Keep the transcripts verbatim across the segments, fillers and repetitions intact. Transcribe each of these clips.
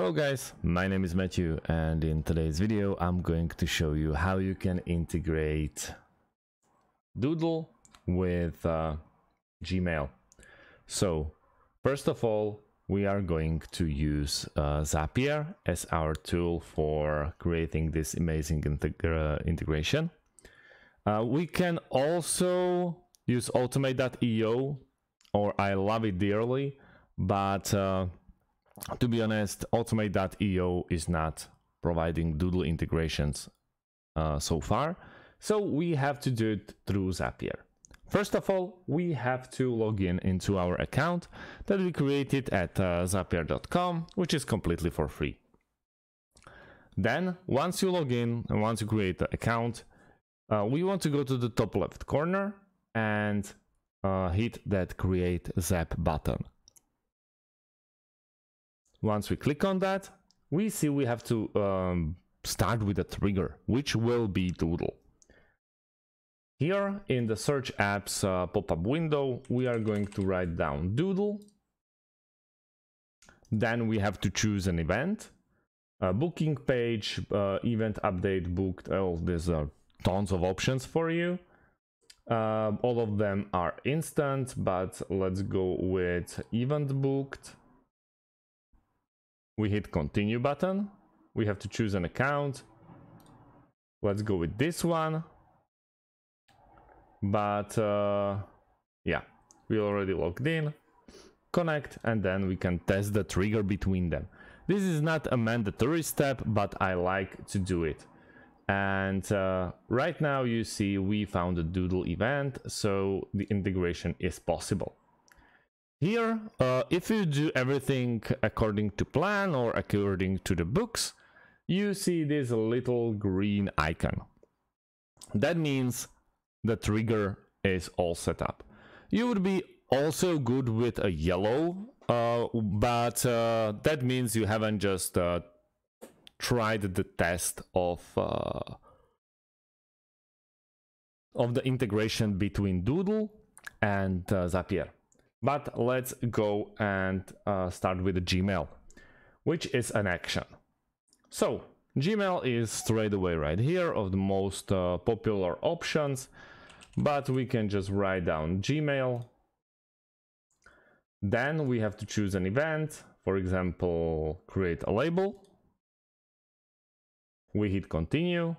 Hello guys, my name is Matthew, and in today's video I'm going to show you how you can integrate Doodle with uh, Gmail. So first of all, we are going to use uh, Zapier as our tool for creating this amazing integra- integration. Uh, we can also use ultimate dot i o, or I love it dearly, but uh, to be honest, ultimate dot i o is not providing Doodle integrations uh, so far, so we have to do it through Zapier. First of all, we have to log in into our account that we created at uh, zapier dot com, which is completely for free. Then, once you log in and once you create the account, uh, we want to go to the top left corner and uh, hit that Create Zap button. Once we click on that, we see we have to um, start with a trigger, which will be Doodle. Here in the Search Apps uh, pop-up window, we are going to write down Doodle. Then we have to choose an event, a booking page, uh, event update, booked. Oh, these are tons of options for you. Uh, all of them are instant, but let's go with event booked. We hit continue button. We have to choose an account. Let's go with this one. But uh, yeah, we already logged in. Connect, and then we can test the trigger between them. This is not a mandatory step, but I like to do it. And uh, right now you see we found a Doodle event, so the integration is possible. Here, uh, if you do everything according to plan or according to the books, you see this little green icon. That means the trigger is all set up. You would be also good with a yellow, uh, but uh, that means you haven't just uh, tried the test of, uh, of the integration between Doodle and uh, Zapier. But let's go and uh, start with Gmail, which is an action. So Gmail is straight away right here of the most uh, popular options, but we can just write down Gmail. Then we have to choose an event, for example, create a label. We hit continue.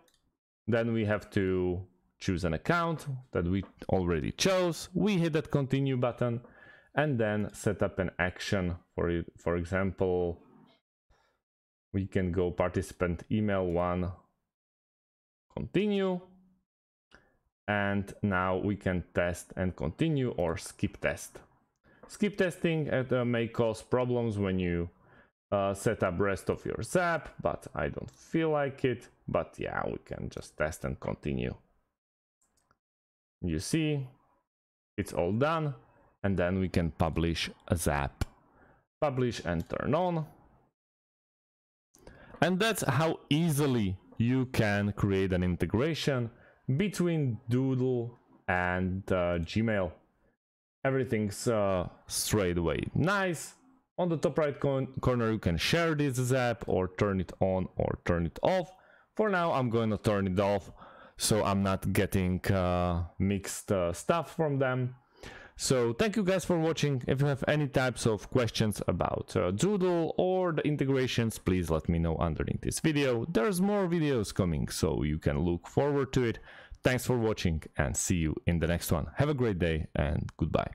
Then we have to choose an account that we already chose. We hit that continue button. And then set up an action for it. For example, we can go participant email one, continue. And now we can test and continue or skip test. Skip testing at, uh, may cause problems when you uh, set up rest of your zap, but I don't feel like it. But yeah, we can just test and continue. You see, it's all done. And then we can publish a zap. Publish and turn on. And that's how easily you can create an integration between Doodle and uh, Gmail. Everything's uh, straight away nice. On the top right corner, you can share this zap or turn it on or turn it off. For now, I'm going to turn it off so I'm not getting uh, mixed uh, stuff from them. So thank you guys for watching. If you have any types of questions about uh, Doodle or the integrations, please let me know underneath this video. There's more videos coming, so you can look forward to it. Thanks for watching and see you in the next one. Have a great day and goodbye.